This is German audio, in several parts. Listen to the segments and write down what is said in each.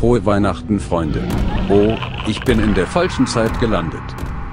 Frohe Weihnachten, Freunde. Oh, ich bin in der falschen Zeit gelandet.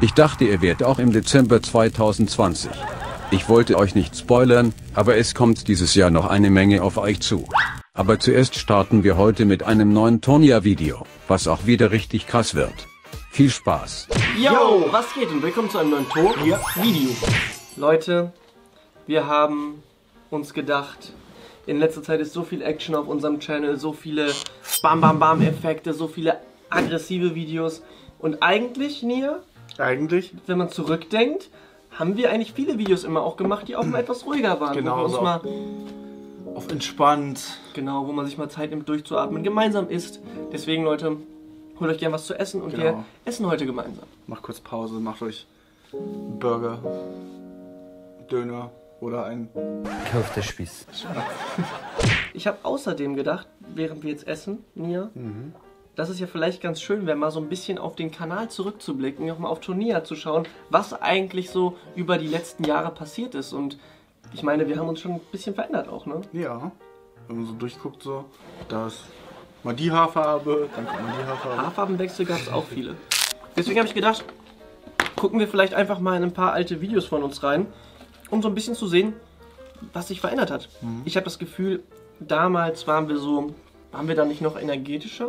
Ich dachte, ihr wärt auch im Dezember 2020. Ich wollte euch nicht spoilern, aber es kommt dieses Jahr noch eine Menge auf euch zu. Aber zuerst starten wir heute mit einem neuen Tonia-Video, was auch wieder richtig krass wird. Viel Spaß! Yo, was geht und willkommen zu einem neuen Tonia-Video. Leute, wir haben uns gedacht, in letzter Zeit ist so viel Action auf unserem Channel, so viele Bam-Bam-Bam-Effekte, so viele aggressive Videos. Und eigentlich, Nia, wenn man zurückdenkt, haben wir eigentlich viele Videos immer auch gemacht, die auch mal etwas ruhiger waren. Genau, wo man uns mal auf entspannt. Genau, wo man sich mal Zeit nimmt, durchzuatmen, gemeinsam isst. Deswegen, Leute, holt euch gerne was zu essen und wir essen heute gemeinsam. Macht kurz Pause, macht euch einen Burger, Döner. Oder ein Köftespieß. Ich habe außerdem gedacht, während wir jetzt essen, Nia, dass es ja vielleicht ganz schön wäre, mal so ein bisschen auf den Kanal zurückzublicken, nochmal auf Tonia zu schauen, was eigentlich so über die letzten Jahre passiert ist. Und ich meine, wir haben uns schon ein bisschen verändert auch, ne? Ja, wenn man so durchguckt, so, da ist mal die Haarfarbe, dann kommt mal die Haarfarbe. Haarfarbenwechsel gab es auch viele. Deswegen habe ich gedacht, gucken wir vielleicht einfach mal in ein paar alte Videos von uns rein, um so ein bisschen zu sehen, was sich verändert hat. Ich habe das Gefühl, damals waren wir so, da nicht noch energetischer?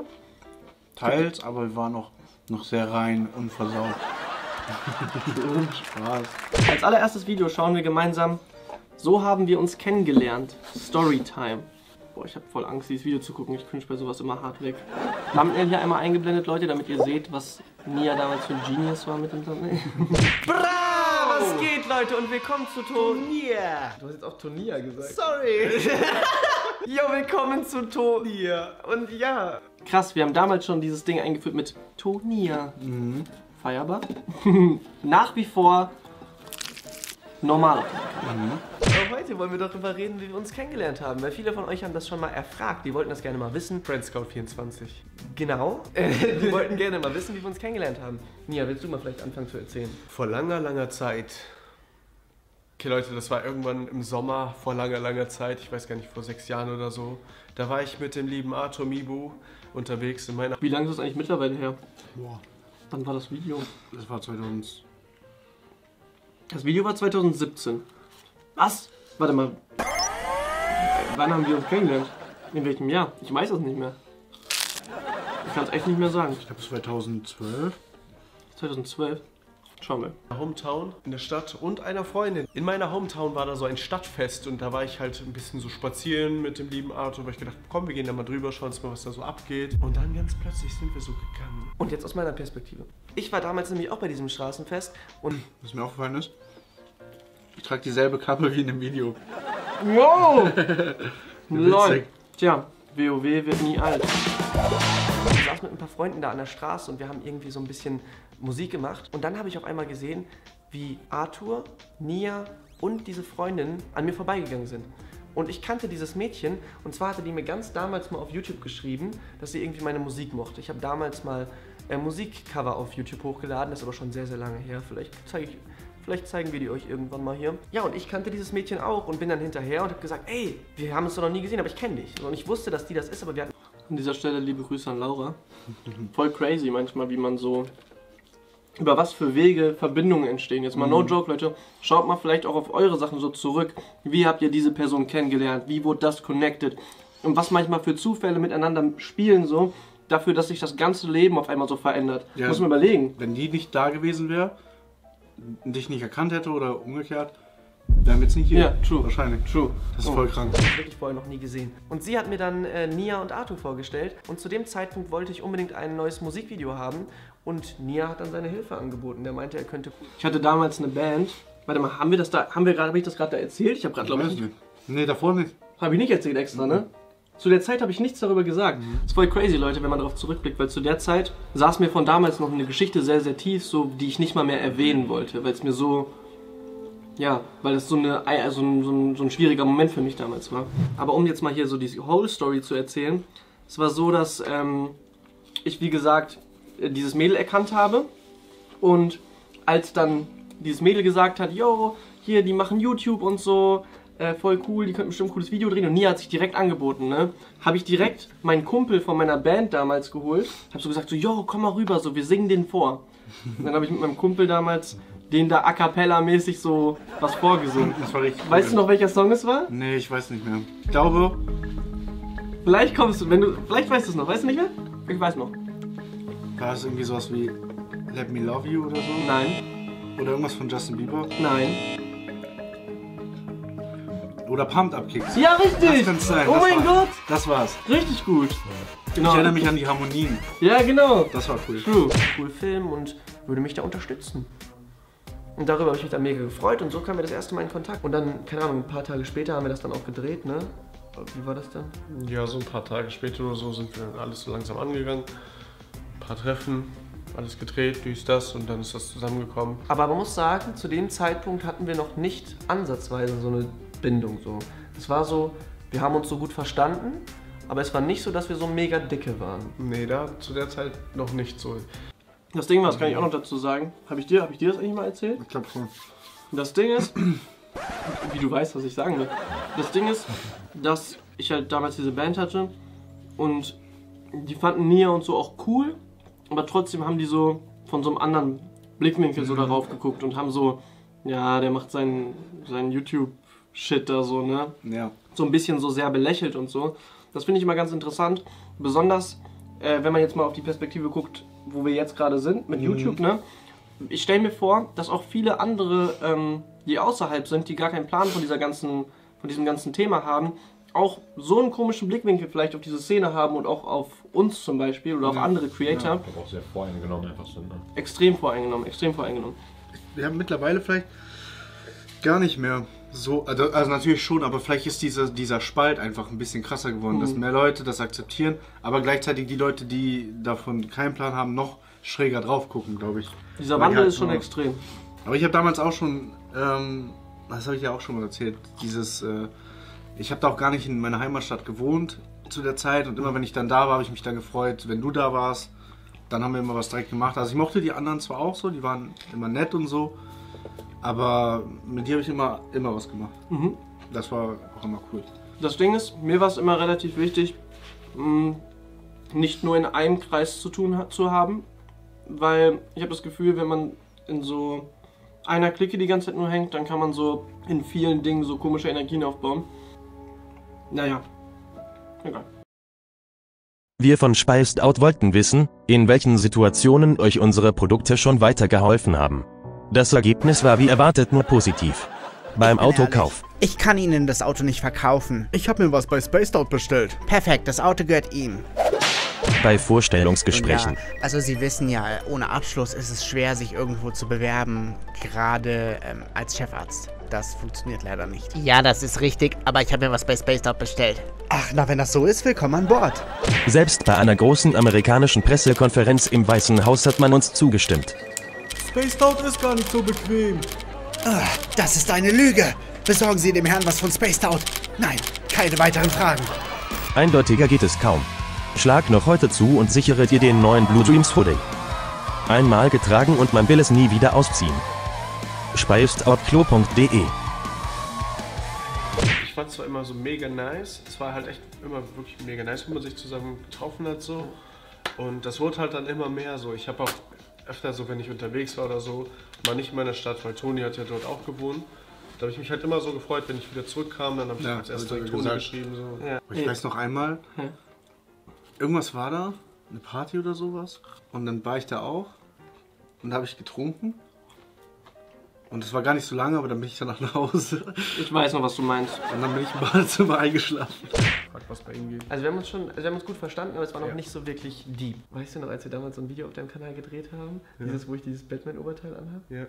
Teils, aber wir waren noch sehr rein, unversaut. Spaß. Als allererstes Video schauen wir gemeinsam, so haben wir uns kennengelernt, Storytime. Boah, ich habe voll Angst, dieses Video zu gucken, ich cringe bei sowas immer hart weg. Thumbnail hier einmal eingeblendet, Leute, damit ihr seht, was Nia damals für ein Genius war mit dem Thumbnail. Was geht, Leute, und willkommen zu Tonia. Du hast jetzt auch Tonia gesagt. Sorry. Jo, willkommen zu Tonia. Und ja. Krass, wir haben damals schon dieses Ding eingeführt mit Tonia. Feierbar. Nach wie vor normal. Aber heute wollen wir doch darüber reden, wie wir uns kennengelernt haben. Weil viele von euch haben das schon mal erfragt. Die wollten das gerne mal wissen. Friendscout 24. Genau. Die wollten gerne mal wissen, wie wir uns kennengelernt haben. Nia, willst du mal vielleicht anfangen zu erzählen? Vor langer, langer Zeit. Okay, Leute, das war irgendwann im Sommer, vor langer, langer Zeit. Ich weiß gar nicht, vor 6 Jahren oder so. Da war ich mit dem lieben Arthur Mibu unterwegs in meiner... Wie lange ist das eigentlich mittlerweile her? Boah. Wann war das Video? Das war 2000... Das Video war 2017. Was? Warte mal. Wann haben wir uns kennengelernt? In welchem Jahr? Ich weiß es nicht mehr. Ich kann es echt nicht mehr sagen. Ich glaube 2012. 2012? Schauen wir. Hometown in der Stadt und einer Freundin. In meiner Hometown war da so ein Stadtfest und da war ich halt ein bisschen so spazieren mit dem lieben Arthur, weil ich gedacht, komm, wir gehen da mal drüber, schauen uns mal, was da so abgeht. Und dann ganz plötzlich sind wir so gegangen. Und jetzt aus meiner Perspektive. Ich war damals nämlich auch bei diesem Straßenfest und... Was mir aufgefallen ist, ich trage dieselbe Kappe wie in dem Video. Wow! Lol. Tja, WoW wird nie alt. Ich saß mit ein paar Freunden da an der Straße und wir haben irgendwie so ein bisschen Musik gemacht. Und dann habe ich auf einmal gesehen, wie Arthur, Nia und diese Freundin an mir vorbeigegangen sind. Und ich kannte dieses Mädchen und zwar hatte die mir ganz damals mal auf YouTube geschrieben, dass sie irgendwie meine Musik mochte. Ich habe damals mal Musikcover auf YouTube hochgeladen, das ist aber schon sehr, sehr lange her. Vielleicht zeigen wir die euch irgendwann mal hier. Ja, und ich kannte dieses Mädchen auch und bin dann hinterher und habe gesagt, ey, wir haben uns doch noch nie gesehen, aber ich kenne dich. Und ich wusste, dass die das ist, aber wir hatten... An dieser Stelle liebe Grüße an Laura. Voll crazy manchmal, wie man so... über was für Wege Verbindungen entstehen. Jetzt mal no joke, Leute. Schaut mal vielleicht auch auf eure Sachen so zurück. Wie habt ihr diese Person kennengelernt? Wie wurde das connected? Und was manchmal für Zufälle miteinander spielen so, dafür, dass sich das ganze Leben auf einmal so verändert. Ja, muss man überlegen. Wenn die nicht da gewesen wäre, dich nicht erkannt hätte oder umgekehrt, wären wir jetzt nicht hier. Ja, true. Wahrscheinlich. True. Das ist voll krank. Das habe ich wirklich vorher noch nie gesehen. Und sie hat mir dann Nia und Arthur vorgestellt. Und zu dem Zeitpunkt wollte ich unbedingt ein neues Musikvideo haben. Und Nia hat dann seine Hilfe angeboten. Der meinte, er könnte... Ich hatte damals eine Band. Warte mal, haben wir das da... Habe ich das gerade da erzählt? Ich habe gerade, glaube ich... Nicht. Nee, davor nicht. Habe ich nicht erzählt extra, ne? Zu der Zeit habe ich nichts darüber gesagt. Das ist voll crazy, Leute, wenn man darauf zurückblickt, weil zu der Zeit saß mir von damals noch eine Geschichte sehr, sehr tief, so, die ich nicht mal mehr erwähnen wollte, weil es mir so... Ja, weil es so ein schwieriger Moment für mich damals war. Aber um jetzt mal hier so die whole Story zu erzählen, es war so, dass ich, wie gesagt, dieses Mädel erkannt habe und als dann dieses Mädel gesagt hat, yo, hier, die machen YouTube und so, voll cool, die könnten bestimmt ein cooles Video drehen. Und Nia hat sich direkt angeboten, ne? Habe ich direkt meinen Kumpel von meiner Band damals geholt. Habe so gesagt, so, yo, komm mal rüber, so, wir singen den vor. Und dann habe ich mit meinem Kumpel damals den da a cappella mäßig so was vorgesungen. Das war richtig cool. Weißt du noch, welcher Song es war? Nee, ich weiß nicht mehr. Ich glaube... Vielleicht kommst du, wenn du... Vielleicht weißt du es noch, weißt du nicht mehr? Ich weiß noch. War das irgendwie sowas wie Let Me Love You oder so? Nein. Oder irgendwas von Justin Bieber? Nein. Oder Pumped Up Kicks. Ja, richtig! Das sein. Oh mein Gott! Das war's. Richtig gut. Genau. Ich erinnere mich an die Harmonien. Ja, genau. Das war cool. True. Cool Film und würde mich da unterstützen. Und darüber habe ich mich dann mega gefreut und so kamen wir das erste Mal in Kontakt. Und dann, keine Ahnung, ein paar Tage später haben wir das dann auch gedreht, ne? Wie war das dann? Ja, so ein paar Tage später oder so sind wir alles so langsam angegangen. Ein paar Treffen, alles gedreht, dies, das und dann ist das zusammengekommen. Aber man muss sagen, zu dem Zeitpunkt hatten wir noch nicht ansatzweise so eine Bindung so. Es war so, wir haben uns so gut verstanden, aber es war nicht so, dass wir so mega dicke waren. Nee, da zu der Zeit noch nicht so. Das Ding war, das kann ich auch noch dazu sagen, hab ich dir das eigentlich mal erzählt? Ich glaube schon. Das Ding ist, wie du weißt, was ich sagen will. Das Ding ist, dass ich halt damals diese Band hatte und die fanden Nia und so auch cool, aber trotzdem haben die so von so einem anderen Blickwinkel so darauf geguckt und haben so, ja, der macht seinen YouTube-Shit da so, ne? Ja. So ein bisschen so sehr belächelt und so. Das finde ich immer ganz interessant, besonders wenn man jetzt mal auf die Perspektive guckt, wo wir jetzt gerade sind mit YouTube, ne? Ich stelle mir vor, dass auch viele andere, die außerhalb sind, die gar keinen Plan von diesem ganzen Thema haben, auch so einen komischen Blickwinkel vielleicht auf diese Szene haben und auch auf uns zum Beispiel oder auf andere Creator. Ja, aber auch sehr voreingenommen einfach sind. Ne? Extrem voreingenommen, extrem voreingenommen. Wir haben mittlerweile vielleicht gar nicht mehr so, also natürlich schon, aber vielleicht ist dieser Spalt einfach ein bisschen krasser geworden, dass mehr Leute das akzeptieren, aber gleichzeitig die Leute, die davon keinen Plan haben, noch schräger drauf gucken, glaube ich. Dieser Wandel ist schon extrem. Aber ich habe damals auch schon, das habe ich ja auch schon mal erzählt, dieses, ich habe da auch gar nicht in meiner Heimatstadt gewohnt zu der Zeit und immer wenn ich dann da war, habe ich mich dann gefreut, wenn du da warst, dann haben wir immer was direkt gemacht. Also ich mochte die anderen zwar auch so, die waren immer nett und so, aber mit dir habe ich immer was gemacht. Das war auch immer cool. Das Ding ist, mir war es immer relativ wichtig, nicht nur in einem Kreis zu tun zu haben, weil ich habe das Gefühl, wenn man in so einer Clique die ganze Zeit nur hängt, dann kann man so in vielen Dingen so komische Energien aufbauen. Naja, egal. Wir von Spacedout wollten wissen, in welchen Situationen euch unsere Produkte schon weitergeholfen haben. Das Ergebnis war wie erwartet nur positiv. Beim Autokauf. Ich kann Ihnen das Auto nicht verkaufen. Ich habe mir was bei Spacedout bestellt. Perfekt, das Auto gehört ihm. Bei Vorstellungsgesprächen. Ja, also Sie wissen ja, ohne Abschluss ist es schwer, sich irgendwo zu bewerben, gerade als Chefarzt. Das funktioniert leider nicht. Ja, das ist richtig, aber ich habe mir was bei Spacedout bestellt. Ach, na wenn das so ist, willkommen an Bord. Selbst bei einer großen amerikanischen Pressekonferenz im Weißen Haus hat man uns zugestimmt. Spacedout ist gar nicht so bequem. Ach, das ist eine Lüge. Besorgen Sie dem Herrn was von Spacedout. Nein, keine weiteren Fragen. Eindeutiger geht es kaum. Schlag noch heute zu und sichere dir den neuen Blue Dreams Hoodie. Einmal getragen und man will es nie wieder ausziehen. SpacedOutKlo.de. Ich fand es zwar immer so mega nice, es war halt echt immer wirklich mega nice, wenn man sich zusammen getroffen hat so. Und das wurde halt dann immer mehr so. Ich habe auch öfter so, wenn ich unterwegs war oder so, mal nicht in meiner Stadt, weil Toni hat ja dort auch gewohnt. Da habe ich mich halt immer so gefreut, wenn ich wieder zurückkam, dann habe ich als erstes Toni geschrieben. So. Ja. Ich weiß noch einmal. Ja. Irgendwas war da, eine Party oder sowas. Und dann war ich da auch und da habe ich getrunken. Und das war gar nicht so lange, aber dann bin ich danach nach Hause. Ich weiß noch, was du meinst. Und dann bin ich im Badezimmer eingeschlafen. Was bei ihm geht. Also wir haben uns schon, also wir haben uns gut verstanden, aber es war noch nicht so wirklich deep. Weißt du noch, als wir damals so ein Video auf deinem Kanal gedreht haben? Ja. Dieses, wo ich dieses Batman-Oberteil anhabe? Ja.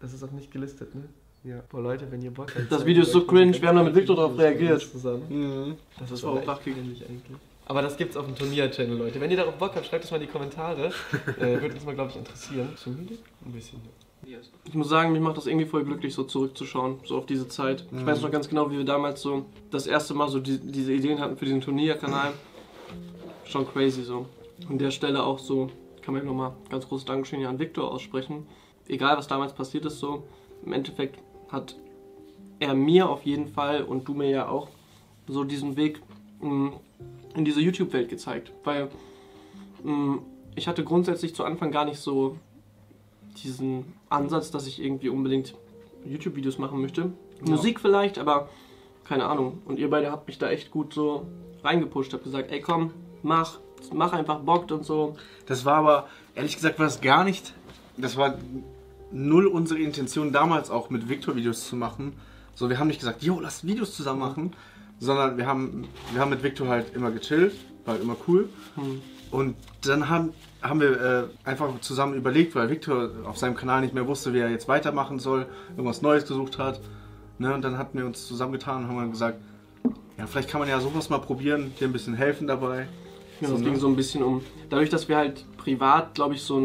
Das ist auch nicht gelistet, ne? Ja. Boah Leute, wenn ihr Bock habt. Das Video ist so cringe, wir haben da mit Victor drauf reagiert. Zusammen. Mhm. Das war auch wachgängig eigentlich. Aber das gibt's auf dem Turnier-Channel, Leute. Wenn ihr darauf Bock habt, schreibt es mal in die Kommentare. Würde uns mal, glaube ich, interessieren. Schon müde? Ein bisschen. Ich muss sagen, mich macht das irgendwie voll glücklich, so zurückzuschauen, so auf diese Zeit. Ich weiß noch ganz genau, wie wir damals so das erste Mal so diese Ideen hatten für diesen Turnierkanal. Schon crazy so. An der Stelle auch so, kann man ja nochmal ganz großes Dankeschön hier an Victor aussprechen. Egal was damals passiert ist so, im Endeffekt hat er mir auf jeden Fall und du mir ja auch so diesen Weg in diese YouTube-Welt gezeigt, weil ich hatte grundsätzlich zu Anfang gar nicht so diesen Ansatz, dass ich irgendwie unbedingt YouTube-Videos machen möchte. Ja. Musik vielleicht, aber keine Ahnung. Und ihr beide habt mich da echt gut so reingepusht, habt gesagt, ey komm, mach einfach Bock und so. Das war aber, ehrlich gesagt, war es gar nicht, das war null unsere Intention damals auch mit Victor Videos zu machen. So, wir haben nicht gesagt, jo, lass Videos zusammen machen, sondern wir haben mit Victor halt immer gechillt, war halt immer cool. Und dann haben wir einfach zusammen überlegt, weil Victor auf seinem Kanal nicht mehr wusste, wie er jetzt weitermachen soll, irgendwas Neues gesucht hat. Ne? Und dann hatten wir uns zusammengetan und haben dann gesagt, ja, vielleicht kann man ja sowas mal probieren, dir ein bisschen helfen dabei. Ja, so, das ging so ein bisschen um, dadurch, dass wir halt privat, glaube ich, so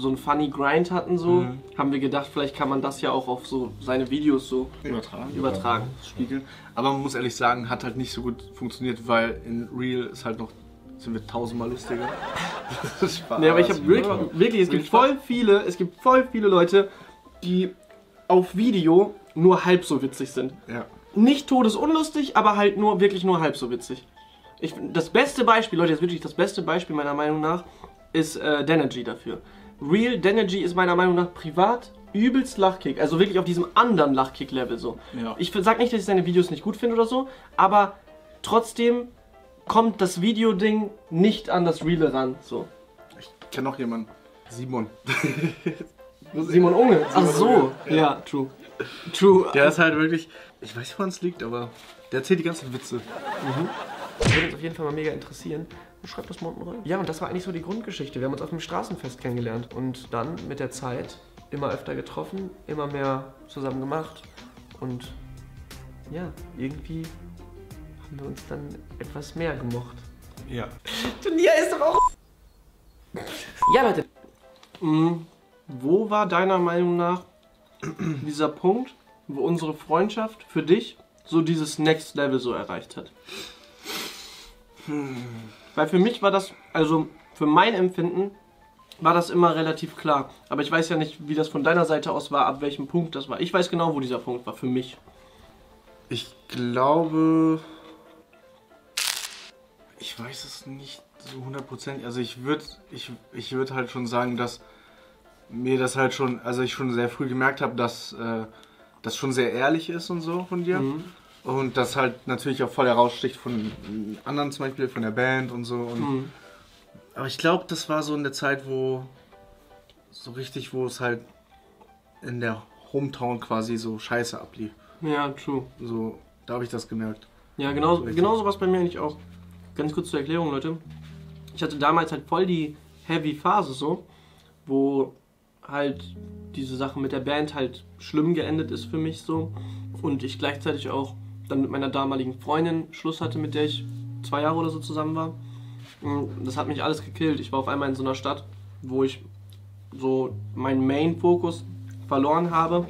ein funny Grind hatten, so, haben wir gedacht, vielleicht kann man das ja auch auf so seine Videos so übertragen. Spiegeln. Aber man muss ehrlich sagen, hat halt nicht so gut funktioniert, weil in Real ist halt noch, sind wir 1000-mal lustiger. Spaß. Nee, aber ich habe wirklich, es gibt voll viele Leute, die auf Video nur halb so witzig sind. Ja. Nicht todesunlustig, aber halt nur, wirklich nur halb so witzig. Das beste Beispiel, Leute, das ist wirklich das beste Beispiel meiner Meinung nach, ist Danergy dafür. Real Danergy ist meiner Meinung nach privat übelst Lachkick, also wirklich auf diesem anderen Lachkick-Level so. Ja. Ich sag nicht, dass ich seine Videos nicht gut finde oder so, aber trotzdem kommt das Video-Ding nicht an das Reale ran. So. Ich kenne noch jemanden. Simon. Simon Unge. Ach so, ja, true. True. Der ist halt wirklich, ich weiß nicht, woran es liegt, aber der erzählt die ganzen Witze. Das würde uns auf jeden Fall mal mega interessieren. Schreibt das mal unten rein. Ja, und das war eigentlich so die Grundgeschichte. Wir haben uns auf dem Straßenfest kennengelernt und dann mit der Zeit immer öfter getroffen, immer mehr zusammen gemacht und ja, irgendwie haben wir uns dann etwas mehr gemocht. Ja. Turnier ist doch auch... Ja, Leute. Wo war deiner Meinung nach dieser Punkt, wo unsere Freundschaft für dich so dieses Next Level so erreicht hat? Weil für mich war das, also für mein Empfinden, war das immer relativ klar. Aber ich weiß ja nicht, wie das von deiner Seite aus war, ab welchem Punkt das war. Ich weiß genau, wo dieser Punkt war für mich. Ich glaube... Ich weiß es nicht so 100%. Also ich würd halt schon sagen, dass mir das halt schon... Also ich schon sehr früh gemerkt habe, dass das schon sehr ehrlich ist und so von dir. Und das halt natürlich auch voll heraussticht von anderen, zum Beispiel von der Band und so. Und aber ich glaube, das war so in der Zeit, wo so richtig, wo es halt in der Hometown quasi so scheiße ablief. Ja, true. So, da habe ich das gemerkt. Ja, genauso war es bei mir eigentlich auch. Ganz kurz zur Erklärung, Leute. Ich hatte damals halt voll die Heavy-Phase so, wo halt diese Sache mit der Band halt schlimm geendet ist für mich so. Und ich gleichzeitig auch dann mit meiner damaligen Freundin Schluss hatte, mit der ich 2 Jahre oder so zusammen war. Das hat mich alles gekillt. Ich war auf einmal in so einer Stadt, wo ich so meinen Main-Fokus verloren habe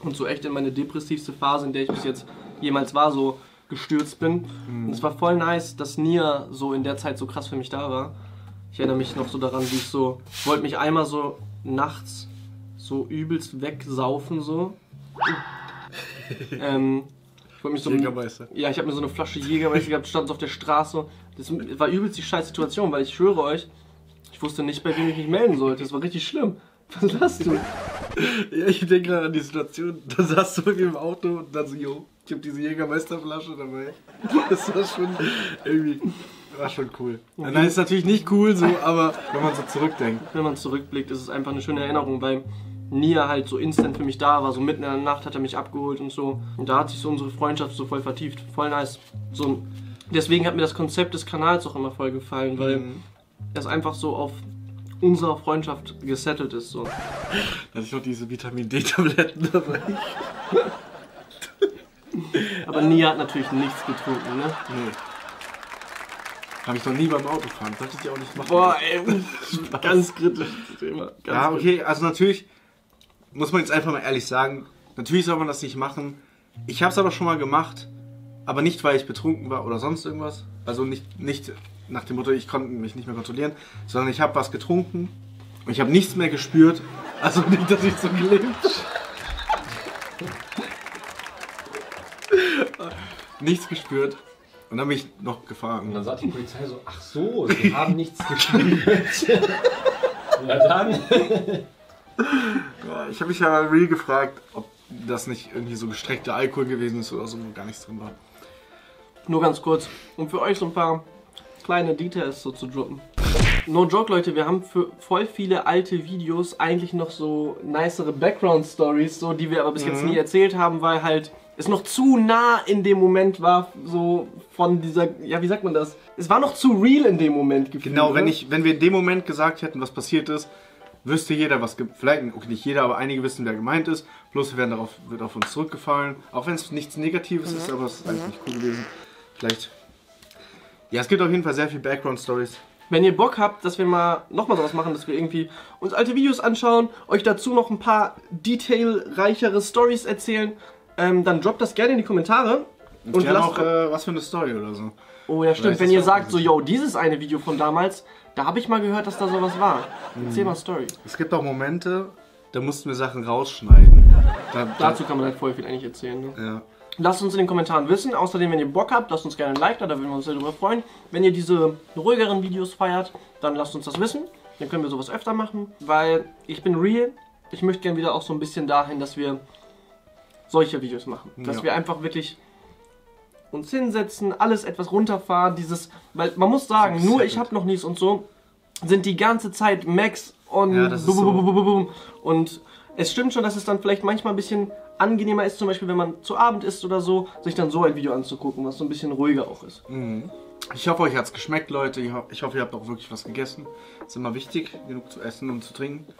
und so echt in meine depressivste Phase, in der ich bis jetzt jemals war, so gestürzt bin. Und es war voll nice, dass Nia so in der Zeit so krass für mich da war. Ich erinnere mich noch so daran, wie ich so, wollte mich einmal so nachts so übelst wegsaufen so. Ich Jägermeister. Ja, ich habe mir so eine Flasche Jägermeister gehabt, stand so auf der Straße. Das war übelst die scheiß Situation, weil ich schwöre euch, ich wusste nicht, bei wem ich mich melden sollte. Das war richtig schlimm. Was hast du? Ja, ich denke gerade an die Situation. Da saß du im Auto und dann so, yo, ich habe diese Jägermeisterflasche dabei. Das war schon irgendwie, war schon cool. Okay. Nein, ist natürlich nicht cool so, aber wenn man so zurückdenkt. Wenn man zurückblickt, ist es einfach eine schöne Erinnerung, weil Nia halt so instant für mich da war, so mitten in der Nacht hat er mich abgeholt und so. Und da hat sich so unsere Freundschaft so voll vertieft, voll nice. So, deswegen hat mir das Konzept des Kanals auch immer voll gefallen, weil das einfach so auf unserer Freundschaft gesettelt ist. So. Dass ich noch diese Vitamin-D-Tabletten dabei. Aber Nia hat natürlich nichts getrunken, ne? Nee. Habe ich noch nie beim Autofahren, sollte ich die auch nicht machen. Boah, ey, ganz kritisches Thema. Ja, okay, also natürlich... Muss man jetzt einfach mal ehrlich sagen, natürlich soll man das nicht machen. Ich habe es aber schon mal gemacht, aber nicht, weil ich betrunken war oder sonst irgendwas. Also nicht nach dem Motto, ich konnte mich nicht mehr kontrollieren, sondern ich habe was getrunken und ich habe nichts mehr gespürt. Also nicht, dass ich so gelebt habe. nichts gespürt. Und dann bin ich noch gefahren. Und dann sagt die Polizei so, ach so, sie haben nichts gespürt. Na dann. Ja, ich habe mich ja real gefragt, ob das nicht irgendwie so gestreckter Alkohol gewesen ist oder so, wo gar nichts drin war. Nur ganz kurz, um für euch so ein paar kleine Details so zu droppen. No joke, Leute, wir haben für voll viele alte Videos eigentlich noch so nicere Background-Stories, so, die wir aber bis jetzt nie erzählt haben, weil halt es noch zu nah in dem Moment war, so von dieser, ja, wie sagt man das? Es war noch zu real in dem Moment gefühlt. Genau, wenn wir in dem Moment gesagt hätten, was passiert ist, wüsste jeder, was gibt. Vielleicht, okay, nicht jeder, aber einige wissen, wer gemeint ist. Bloß wird auf uns zurückgefallen. Auch wenn es nichts Negatives ist, aber es ist eigentlich nicht cool gewesen. Vielleicht. Ja, es gibt auf jeden Fall sehr viel Background-Stories. Wenn ihr Bock habt, dass wir mal nochmal sowas machen, dass wir irgendwie uns alte Videos anschauen, euch dazu noch ein paar detailreichere Stories erzählen, dann droppt das gerne in die Kommentare. Und lasst auch, was für eine Story oder so. Oh ja, stimmt. Wenn ihr sagt, so, yo, dieses eine Video von damals, da habe ich mal gehört, dass da sowas war. Erzähl mal Story. Es gibt auch Momente, da mussten wir Sachen rausschneiden. Dazu kann man halt voll viel eigentlich erzählen. Ne? Ja. Lasst uns in den Kommentaren wissen. Außerdem, wenn ihr Bock habt, lasst uns gerne ein Like da, da würden wir uns sehr drüber freuen. Wenn ihr diese ruhigeren Videos feiert, dann lasst uns das wissen. Dann können wir sowas öfter machen, weil ich bin real. Ich möchte gerne wieder auch so ein bisschen dahin, dass wir solche Videos machen. Dass wir einfach wirklich uns hinsetzen, alles etwas runterfahren, dieses, weil man muss sagen, nur ich hab noch nichts und so, sind die ganze Zeit Max und ja, das so. Und es stimmt schon, dass es dann vielleicht manchmal ein bisschen angenehmer ist, zum Beispiel wenn man zu Abend isst oder so, sich dann so ein Video anzugucken, was so ein bisschen ruhiger auch ist. Mhm. Ich hoffe, euch hat's geschmeckt, Leute. Ich hoffe, ihr habt auch wirklich was gegessen. Ist immer wichtig, genug zu essen und zu trinken.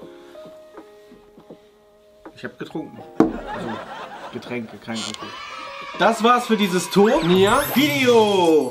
Ich habe getrunken. Also Getränke, kein Alkohol. Das war's für dieses Top-Video.